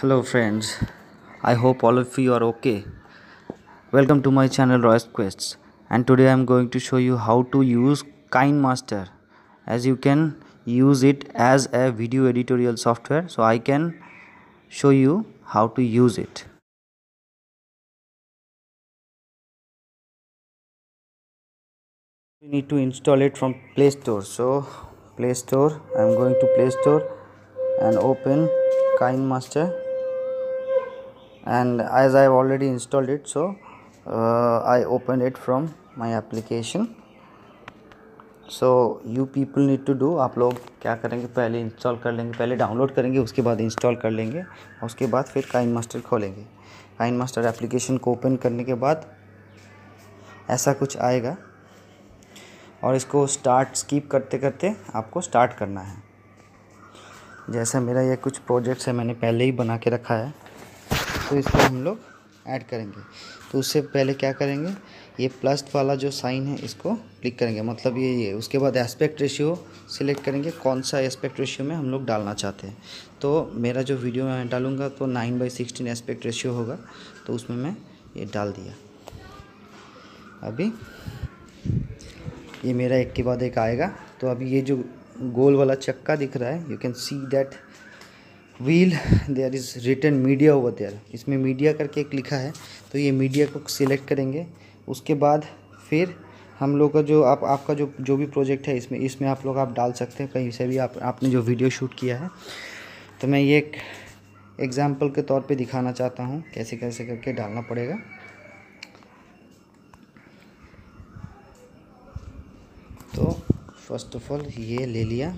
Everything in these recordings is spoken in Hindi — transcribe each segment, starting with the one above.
Hello friends, I hope all of you are okay. Welcome to my channel Roy's Quest, and today I am going to show you how to use KineMaster, as you can use it as a video editorial software. So I can show you how to use it. We need to install it from Play Store. So Play Store, I am going to Play Store and open KineMaster. And as I have already installed it, so I opened it from my application. So you people need to do, आप लोग क्या करेंगे, पहले इंस्टॉल कर लेंगे, पहले डाउनलोड करेंगे, उसके बाद इंस्टॉल कर लेंगे, उसके बाद फिर KineMaster खोलेंगे. KineMaster एप्लीकेशन को ओपन करने के बाद ऐसा कुछ आएगा और इसको स्टार्ट स्किप करते करते आपको स्टार्ट करना है. जैसा मेरा ये कुछ प्रोजेक्ट्स है, मैंने पहले ही बना के रखा है, तो इसको हम लोग ऐड करेंगे. तो उससे पहले क्या करेंगे, ये प्लस वाला जो साइन है इसको क्लिक करेंगे, मतलब ये उसके बाद एस्पेक्ट रेशियो सिलेक्ट करेंगे, कौन सा एस्पेक्ट रेशियो में हम लोग डालना चाहते हैं. तो मेरा जो वीडियो मैं डालूँगा तो 9:16 एस्पेक्ट रेशियो होगा, तो उसमें मैं ये डाल दिया. अभी ये मेरा एक के बाद एक आएगा. तो अभी ये जो गोल वाला चक्का दिख रहा है, you can see that wheel, there is written media over there, इसमें मीडिया करके एक लिखा है. तो ये मीडिया को सिलेक्ट करेंगे. उसके बाद फिर हम लोग का जो आपका जो भी प्रोजेक्ट है, इसमें आप लोग डाल सकते हैं कहीं से भी आपने जो वीडियो शूट किया है. तो मैं ये एक एग्जाम्पल के तौर पे दिखाना चाहता हूँ कैसे कैसे करके डालना पड़ेगा. तो फर्स्ट ऑफ ऑल ये ले लिया.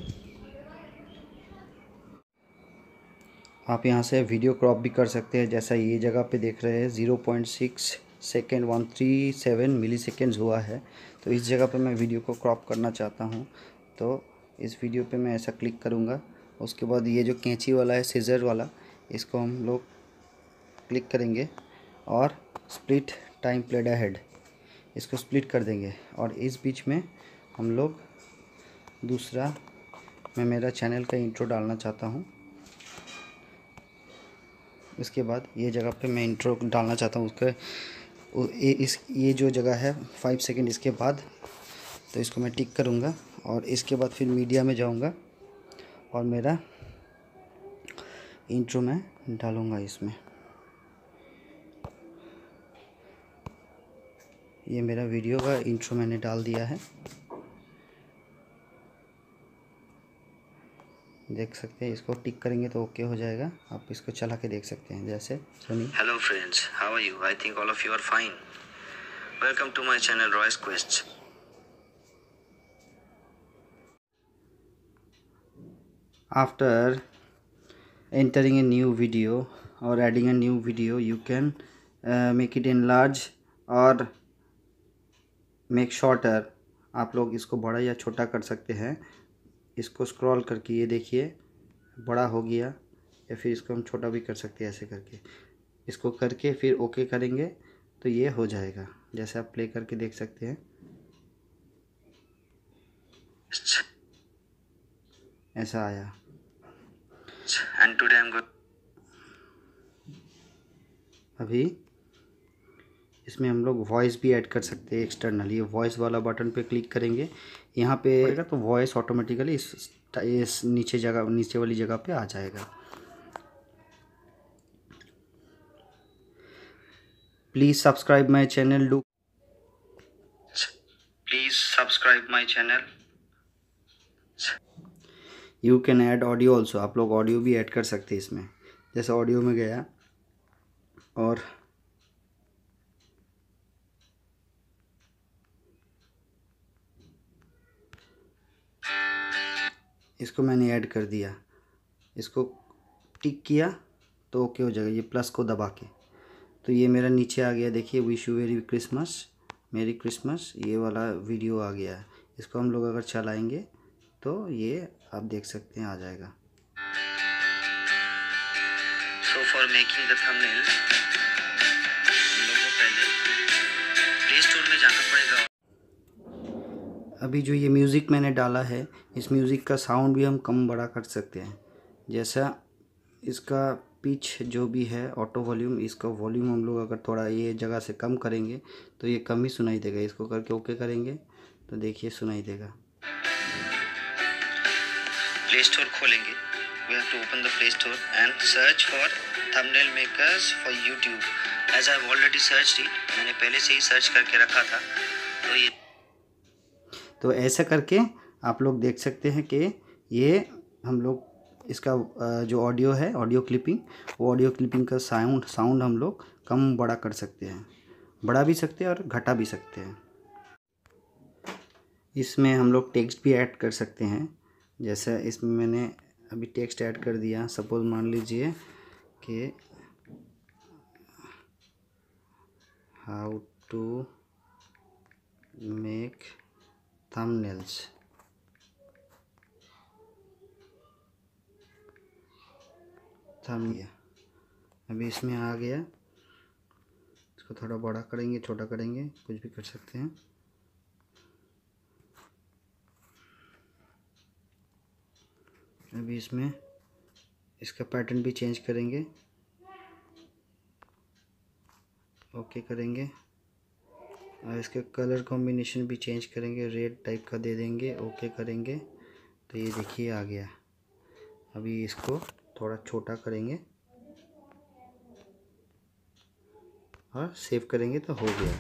आप यहाँ से वीडियो क्रॉप भी कर सकते हैं, जैसा ये जगह पे देख रहे हैं 0.6 सेकेंड 137 मिली सेकेंड्स हुआ है. तो इस जगह पे मैं वीडियो को क्रॉप करना चाहता हूँ, तो इस वीडियो पे मैं ऐसा क्लिक करूँगा. उसके बाद ये जो कैंची वाला है, सीजर वाला, इसको हम लोग क्लिक करेंगे और स्प्लिट टाइम प्लेड अहेड, इसको स्प्लिट कर देंगे. और इस बीच में हम लोग दूसरा, मैं मेरा चैनल का इंट्रो डालना चाहता हूँ. उसके बाद ये जगह पे मैं इंट्रो डालना चाहता हूँ, उसके ये जो जगह है 5 सेकेंड इसके बाद, तो इसको मैं टिक करूँगा. और इसके बाद फिर मीडिया में जाऊँगा और मेरा इंट्रो मैं डालूँगा इसमें. ये मेरा वीडियो का इंट्रो मैंने डाल दिया है, देख सकते हैं. इसको टिक करेंगे तो ओके हो जाएगा. आप इसको चला के देख सकते हैं. जैसे hello friends, how are you, I think all of you are fine. Welcome to my channel Royce quest. After entering a new video और adding a new video, you can make it enlarge और मेक शॉर्टर. आप लोग इसको बड़ा या छोटा कर सकते हैं. इसको स्क्रॉल करके ये देखिए बड़ा हो गया, या फिर इसको हम छोटा भी कर सकते हैं ऐसे करके. इसको करके फिर ओके करेंगे तो ये हो जाएगा, जैसे आप प्ले करके देख सकते हैं. ऐसा आया. एंड टुडे आई एम अभी इसमें हम लोग वॉइस भी ऐड कर सकते हैं एक्सटर्नल. ये वॉइस वाला बटन पे क्लिक करेंगे, यहाँ पे आएगा तो वॉइस ऑटोमेटिकली इस नीचे वाली जगह पे आ जाएगा. Please subscribe my channel. You can add audio also. आप लोग ऑडियो भी ऐड कर सकते हैं इसमें. जैसे ऑडियो में गया और इसको मैंने ऐड कर दिया, इसको टिक किया तो ओके हो जाएगा, ये प्लस को दबा के. तो ये मेरा नीचे आ गया, देखिए wish you very Christmas, merry Christmas, ये वाला वीडियो आ गया है. इसको हम लोग अगर चलाएंगे तो ये आप देख सकते हैं आ जाएगा. So for making the thumbnail लोगों पहले प्ले स्टोर में जाना पड़ेगा. अभी जो ये म्यूज़िक मैंने डाला है, इस म्यूज़िक का साउंड भी हम कम बड़ा कर सकते हैं. जैसा इसका पिच जो भी है ऑटो वॉल्यूम, इसका वॉल्यूम हम लोग अगर थोड़ा ये जगह से कम करेंगे तो ये कम ही सुनाई देगा। इसको करके ओके करेंगे तो देखिए सुनाई देगा। प्ले स्टोर खोलेंगे, we have to open the play store and search for thumbnail makers for YouTube. As I already search it, मैंने पहले से ही सर्च करके रखा था। तो ये तो ऐसा करके आप लोग देख सकते हैं कि ये हम लोग इसका जो ऑडियो है, ऑडियो क्लिपिंग, वो ऑडियो क्लिपिंग का साउंड हम लोग कम बड़ा कर सकते हैं, बढ़ा भी सकते हैं और घटा भी सकते हैं। इसमें हम लोग टेक्स्ट भी ऐड कर सकते हैं। जैसे इसमें मैंने अभी टेक्स्ट ऐड कर दिया। सपोज मान लीजिए कि हाउ टू मेक थंबनेल्स, अभी इसमें आ गया। इसको थोड़ा बड़ा करेंगे, छोटा करेंगे, कुछ भी कर सकते हैं। अभी इसमें इसका पैटर्न भी चेंज करेंगे, ओके करेंगे। और इसके कलर कॉम्बिनेशन भी चेंज करेंगे, रेड टाइप का दे देंगे, ओके करेंगे। तो ये देखिए आ गया। अभी इसको थोड़ा छोटा करेंगे और सेव करेंगे तो हो गया।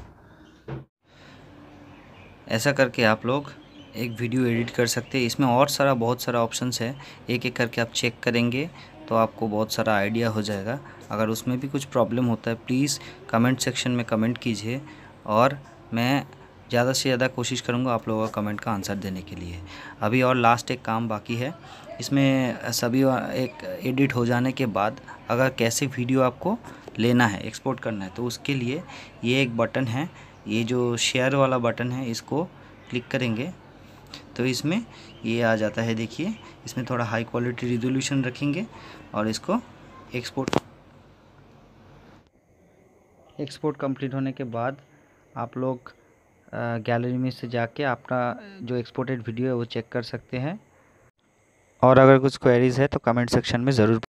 ऐसा करके आप लोग एक वीडियो एडिट कर सकते हैं। इसमें और सारा बहुत सारा ऑप्शंस है, एक एक करके आप चेक करेंगे तो आपको बहुत सारा आइडिया हो जाएगा। अगर उसमें भी कुछ प्रॉब्लम होता है प्लीज़ कमेंट सेक्शन में कमेंट कीजिए और मैं ज़्यादा से ज़्यादा कोशिश करूँगा आप लोगों का कमेंट का आंसर देने के लिए। अभी और लास्ट एक काम बाकी है। इसमें सभी एक एडिट हो जाने के बाद अगर कैसे वीडियो आपको लेना है, एक्सपोर्ट करना है, तो उसके लिए ये एक बटन है, ये जो शेयर वाला बटन है, इसको क्लिक करेंगे तो इसमें ये आ जाता है। देखिए इसमें थोड़ा हाई क्वालिटी रिजोल्यूशन रखेंगे और इसको एक्सपोर्ट कंप्लीट होने के बाद आप लोग गैलरी में से जाके आपका जो एक्सपोर्टेड वीडियो है वो चेक कर सकते हैं। और अगर कुछ क्वेरीज़ है तो कमेंट सेक्शन में ज़रूर